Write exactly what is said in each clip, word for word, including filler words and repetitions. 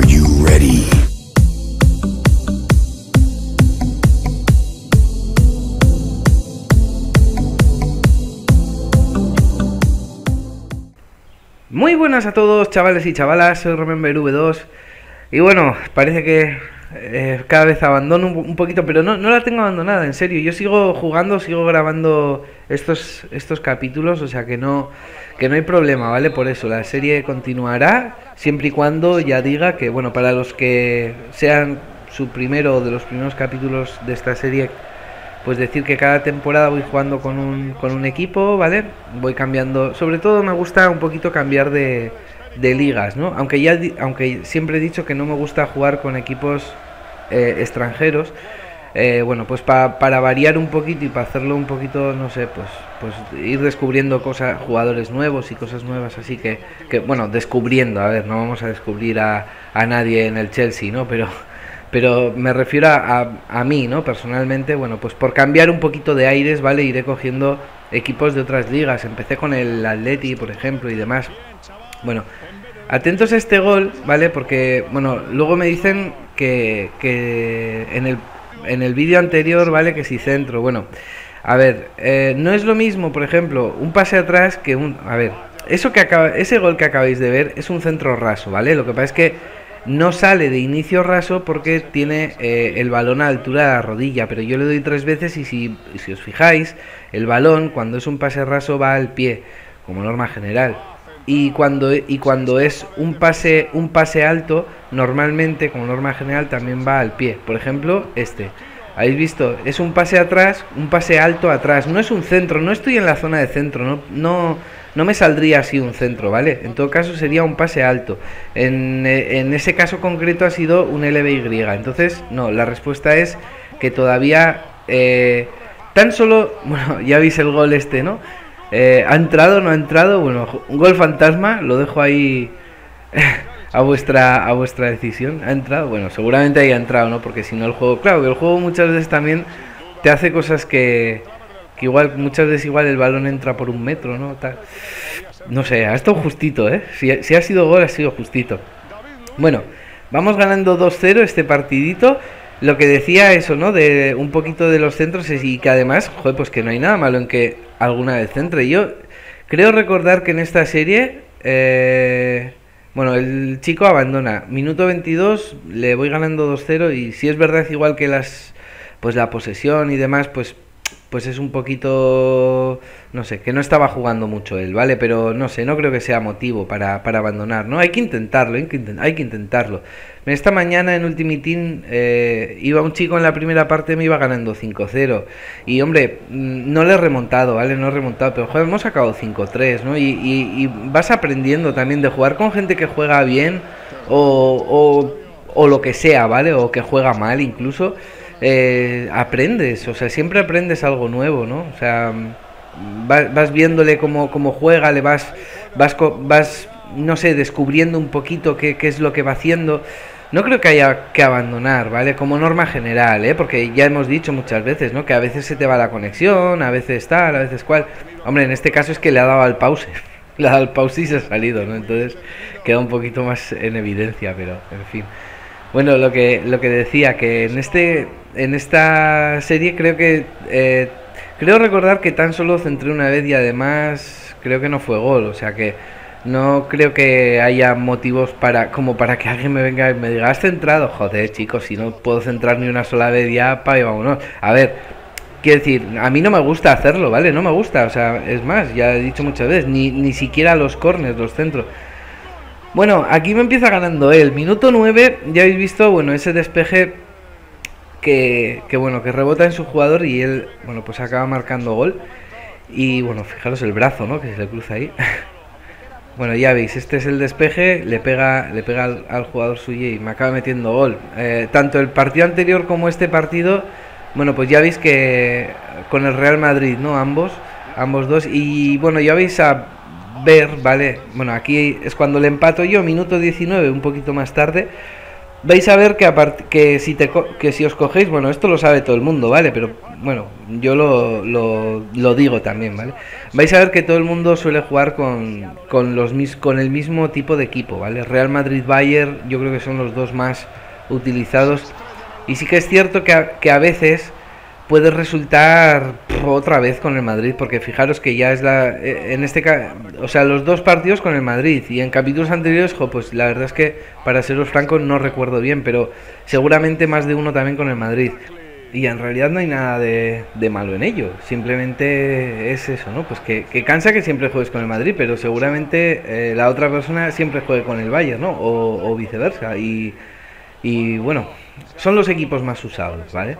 Are you ready? Muy buenas a todos, chavales y chavalas, soy Remember V dos. Y bueno, parece que eh, cada vez abandono un, un poquito, pero no, no la tengo abandonada, en serio. Yo sigo jugando, sigo grabando estos, estos capítulos, o sea que no... Que no hay problema, ¿vale? Por eso, la serie continuará siempre y cuando ya diga que, bueno, para los que sean su primero de los primeros capítulos de esta serie, pues decir que cada temporada voy jugando con un, con un equipo, ¿vale? Voy cambiando, sobre todo me gusta un poquito cambiar de, de ligas, ¿no? Aunque, ya, aunque siempre he dicho que no me gusta jugar con equipos eh, extranjeros. Eh, bueno, pues pa, para variar un poquito y para hacerlo un poquito, no sé, pues pues ir descubriendo cosas, jugadores nuevos y cosas nuevas, así que, que bueno, descubriendo, a ver, no vamos a descubrir a, a nadie en el Chelsea, ¿no? Pero pero me refiero a, a, a mí, ¿no? Personalmente, bueno, pues por cambiar un poquito de aires, ¿vale? Iré cogiendo equipos de otras ligas, empecé con el Atleti, por ejemplo, y demás. Bueno, atentos a este gol, ¿vale? Porque, bueno, luego me dicen que, que en el... En el vídeo anterior, ¿vale? Que si centro, bueno, a ver, eh, no es lo mismo, por ejemplo, un pase atrás que un... A ver, eso que acaba, ese gol que acabáis de ver es un centro raso, ¿vale? Lo que pasa es que no sale de inicio raso porque tiene eh, el balón a altura de la rodilla, pero yo le doy tres veces y si, si os fijáis, el balón cuando es un pase raso va al pie, como norma general. Y cuando, y cuando es un pase, un pase alto, normalmente, como norma general, también va al pie. Por ejemplo, este. ¿Habéis visto? Es un pase atrás, un pase alto atrás. No es un centro, no estoy en la zona de centro, no, no, no me saldría así un centro, ¿vale? En todo caso sería un pase alto. En, en ese caso concreto ha sido un L B Y. Entonces, no, la respuesta es que todavía eh, tan solo... Bueno, ya veis el gol este, ¿no? Eh, ¿Ha entrado, no ha entrado? Bueno, un gol fantasma, lo dejo ahí a vuestra a vuestra decisión. ¿Ha entrado? Bueno, seguramente haya entrado, ¿no? Porque si no el juego... Claro, que el juego muchas veces también te hace cosas que... Que igual, muchas veces igual el balón entra por un metro, ¿no? Tal. No sé, ha estado justito, ¿eh? Si, si ha sido gol, ha sido justito. Bueno, vamos ganando dos cero este partidito. Lo que decía eso, ¿no? De un poquito de los centros y que además, joder, pues que no hay nada malo en que alguna vez centre. Yo creo recordar que en esta serie, eh, bueno, el chico abandona. Minuto veintidós, le voy ganando dos cero y si es verdad igual que las, pues la posesión y demás, pues, pues es un poquito, no sé, que no estaba jugando mucho él, ¿vale? Pero no sé, no creo que sea motivo para, para abandonar, ¿no? Hay que intentarlo, hay que, intent- hay que intentarlo. Esta mañana en Ultimate Team eh, iba un chico en la primera parte, me iba ganando cinco cero. Y hombre, no le he remontado, ¿vale? No he remontado, pero joder, hemos sacado cinco tres, ¿no? Y, y, y vas aprendiendo también de jugar con gente que juega bien o, o, o lo que sea, ¿vale? O que juega mal incluso. Eh, aprendes, o sea, siempre aprendes algo nuevo, ¿no? O sea, vas, vas viéndole cómo, cómo juega, le vas, vas, vas, no sé, descubriendo un poquito qué, qué es lo que va haciendo. No creo que haya que abandonar, ¿vale? Como norma general, ¿eh? Porque ya hemos dicho muchas veces, ¿no? Que a veces se te va la conexión, a veces tal, a veces cual. Hombre, en este caso es que le ha dado al pause. Le ha dado al pause y se ha salido, ¿no? Entonces queda un poquito más en evidencia, pero en fin. Bueno, lo que, lo que decía, que en, este, en esta serie creo que... Eh, creo recordar que tan solo centré una vez y además creo que no fue gol, o sea que... No creo que haya motivos para como para que alguien me venga y me diga ¿has centrado? Joder, chicos, si no puedo centrar ni una sola vez ya, pa, y vámonos. A ver, quiero decir, a mí no me gusta hacerlo, ¿vale? No me gusta, o sea, es más, ya he dicho muchas veces, ni, ni siquiera los córners, los centros. Bueno, aquí me empieza ganando él. Minuto nueve, ya habéis visto, bueno, ese despeje que, que, bueno, que rebota en su jugador y él, bueno, pues acaba marcando gol. Y, bueno, fijaros el brazo, ¿no? Que se le cruza ahí. Bueno, ya veis, este es el despeje, le pega, le pega al, al jugador suyo y me acaba metiendo gol. Eh, tanto el partido anterior como este partido, bueno, pues ya veis que con el Real Madrid, ¿no? Ambos, ambos dos. Y bueno, ya veis a ver, ¿vale? Bueno, aquí es cuando le empato yo, minuto diecinueve, un poquito más tarde. vais a ver que, que, si te co que si os cogéis, bueno, esto lo sabe todo el mundo, ¿vale? Pero bueno, yo lo, lo, lo digo también, ¿vale? Vais a ver que todo el mundo suele jugar con, con, los mis con el mismo tipo de equipo, ¿vale? Real Madrid-Bayern yo creo que son los dos más utilizados. Y sí que es cierto que a, que a veces puede resultar pff, otra vez con el Madrid, porque fijaros que ya es la... en este ca o sea, los dos partidos con el Madrid, y en capítulos anteriores, jo, pues la verdad es que, para seros francos, no recuerdo bien, pero seguramente más de uno también con el Madrid. Y en realidad no hay nada de, de malo en ello, simplemente es eso, ¿no? Pues que, que cansa que siempre juegues con el Madrid, pero seguramente eh, la otra persona siempre juegue con el Bayern, ¿no? O, o viceversa, y, y bueno, son los equipos más usados, ¿vale?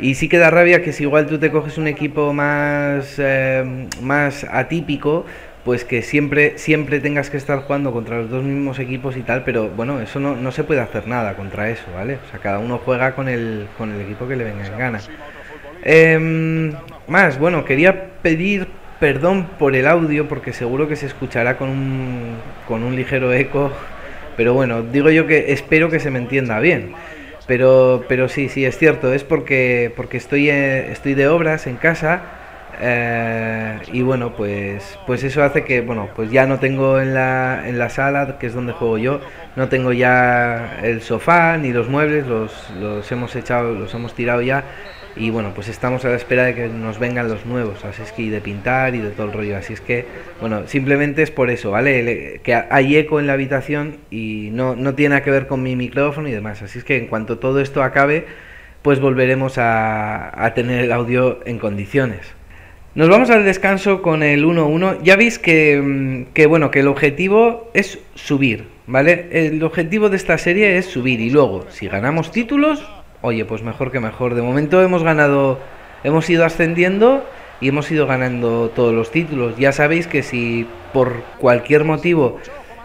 Y sí que da rabia que si igual tú te coges un equipo más, eh, más atípico, pues que siempre siempre tengas que estar jugando contra los dos mismos equipos y tal, pero bueno, eso no, no se puede hacer nada contra eso, ¿vale? O sea, cada uno juega con el, con el equipo que le venga en gana. Eh, más, bueno, quería pedir perdón por el audio, porque seguro que se escuchará con un, con un ligero eco, pero bueno, digo yo que espero que se me entienda bien. Pero, pero sí, sí, es cierto, es porque porque estoy, eh, estoy de obras en casa eh, y bueno, pues pues eso hace que, bueno, pues ya no tengo en la, en la sala, que es donde juego yo, no tengo ya el sofá ni los muebles, los, los hemos echado, los hemos tirado ya y bueno, pues estamos a la espera de que nos vengan los nuevos, así es que y de pintar y de todo el rollo, así es que, bueno, simplemente es por eso, ¿vale? Que hay eco en la habitación y no, no tiene nada que ver con mi micrófono y demás, así es que en cuanto todo esto acabe, pues volveremos a, a tener el audio en condiciones. Nos vamos al descanso con el uno uno, ya veis que, que, bueno, que el objetivo es subir, ¿vale? El objetivo de esta serie es subir y luego, si ganamos títulos... Oye, pues mejor que mejor. De momento hemos ganado, hemos ido ascendiendo y hemos ido ganando todos los títulos. Ya sabéis que si por cualquier motivo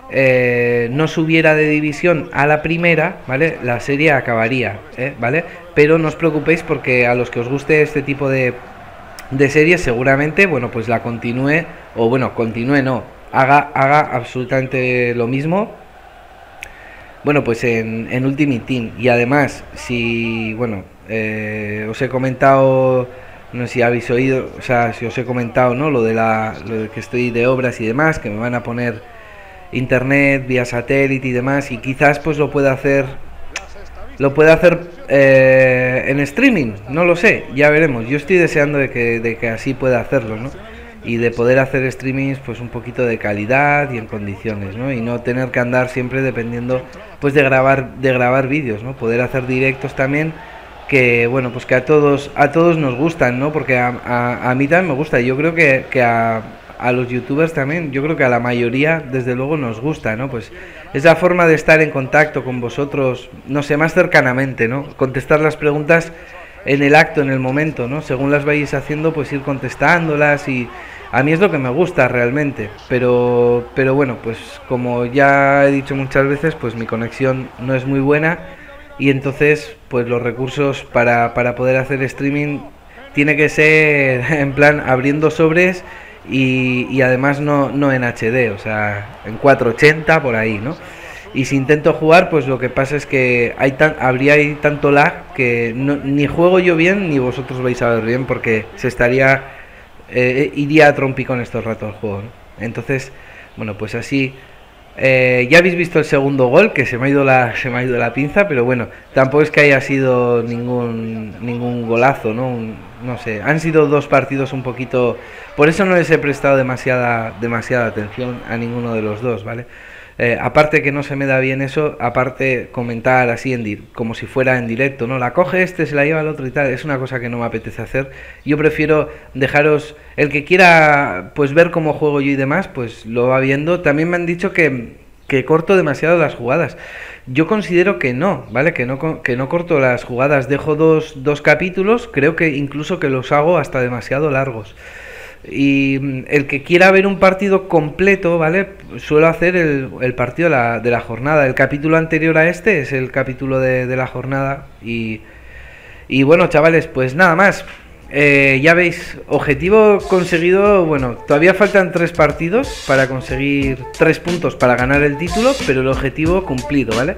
eh, no subiera de división a la primera, ¿vale? La serie acabaría, ¿eh? ¿Vale? Pero no os preocupéis porque a los que os guste este tipo de, de series seguramente, bueno, pues la continúe, o bueno, continúe no, haga, haga absolutamente lo mismo. Bueno, pues en, en Ultimate Team, y además, si, bueno, eh, os he comentado, no sé si habéis oído, o sea, si os he comentado, ¿no? Lo de, la, lo de que estoy de obras y demás, que me van a poner internet, vía satélite y demás, y quizás pues lo pueda hacer, lo pueda hacer eh, en streaming, no lo sé, ya veremos, yo estoy deseando de que, de que así pueda hacerlo, ¿no? Y de poder hacer streamings pues un poquito de calidad y en condiciones, ¿no? Y no tener que andar siempre dependiendo pues de grabar de grabar vídeos, ¿no? Poder hacer directos también, que bueno, pues que a todos a todos nos gustan, ¿no? Porque a, a, a mí también me gusta, yo creo que, que a, a los youtubers también, yo creo que a la mayoría desde luego nos gusta, ¿no? Pues es la forma de estar en contacto con vosotros, no sé, más cercanamente, ¿no? Contestar las preguntas en el acto, en el momento, ¿no? Según las vayáis haciendo, pues ir contestándolas y... A mí es lo que me gusta realmente, pero, pero bueno, pues como ya he dicho muchas veces, pues mi conexión no es muy buena y entonces pues los recursos para, para poder hacer streaming tiene que ser en plan abriendo sobres y, y además no, no en H D, o sea, en cuatrocientos ochenta por ahí, ¿no? Y si intento jugar, pues lo que pasa es que hay tan, habría ahí tanto lag que no, ni juego yo bien ni vosotros vais a ver bien porque se estaría, eh, iría a trompicón estos ratos el juego, ¿no? Entonces, bueno, pues así, eh, ya habéis visto el segundo gol, que se me ha ido la, se me ha ido la pinza, pero bueno, tampoco es que haya sido ningún, ningún golazo, ¿no? Un, no sé, han sido dos partidos un poquito, por eso no les he prestado demasiada, demasiada atención a ninguno de los dos, ¿vale? Eh, aparte que no se me da bien eso, aparte comentar así en di como si fuera en directo, ¿no? La coge este, se la lleva el otro y tal, es una cosa que no me apetece hacer. Yo prefiero dejaros, el que quiera pues ver cómo juego yo y demás, pues lo va viendo. También me han dicho que, que corto demasiado las jugadas. Yo considero que no, ¿vale? Que no, que no corto las jugadas, dejo dos, dos capítulos, creo que incluso que los hago hasta demasiado largos. Y el que quiera ver un partido completo, ¿vale? Suelo hacer el, el partido de la, de la jornada. El capítulo anterior a este es el capítulo de, de la jornada. Y, y bueno, chavales, pues nada más. Eh, ya veis, objetivo conseguido. Bueno, todavía faltan tres partidos para conseguir tres puntos para ganar el título, pero el objetivo cumplido, ¿vale?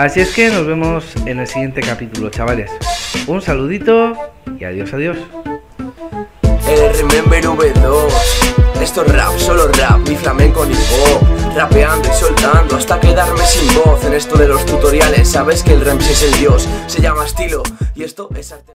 Así es que nos vemos en el siguiente capítulo, chavales. Un saludito y adiós, adiós. El Remember V dos. Esto es rap, solo rap, mi flamenco ni pop. Rapeando y soltando hasta quedarme sin voz. En esto de los tutoriales sabes que el Rems es el dios. Se llama estilo y esto es arte.